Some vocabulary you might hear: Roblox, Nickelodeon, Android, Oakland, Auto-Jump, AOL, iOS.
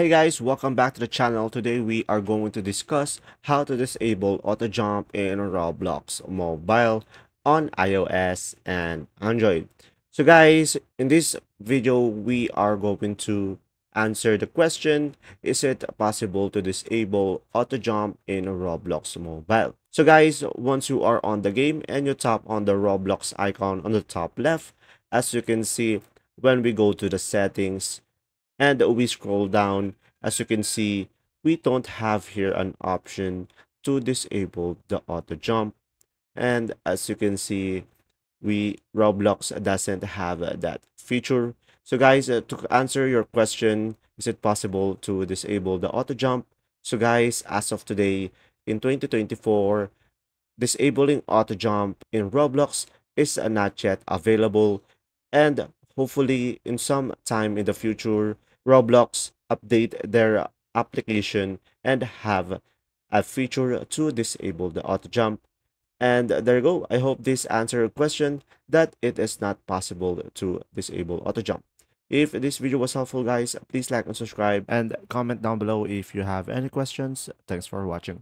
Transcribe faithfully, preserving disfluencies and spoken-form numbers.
Hey guys, welcome back to the channel. Today we are going to discuss how to disable auto jump in Roblox mobile on iOS and Android. So guys, in this video we are going to answer the question, is it possible to disable auto jump in Roblox mobile? So guys, once you are on the game and you tap on the Roblox icon on the top left, as you can see, when we go to the settings and we scroll down, as you can see, we don't have here an option to disable the auto jump. And as you can see, we Roblox doesn't have that feature. So guys, uh, to answer your question, is it possible to disable the auto jump? So guys, as of today, in twenty twenty-four, disabling auto jump in Roblox is uh, not yet available. And hopefully, in some time in the future, Roblox update their application and have a feature to disable the auto jump. And there you go. I hope this answered your question that it is not possible to disable auto jump. If this video was helpful, guys, please like and subscribe and comment down below if you have any questions. Thanks for watching.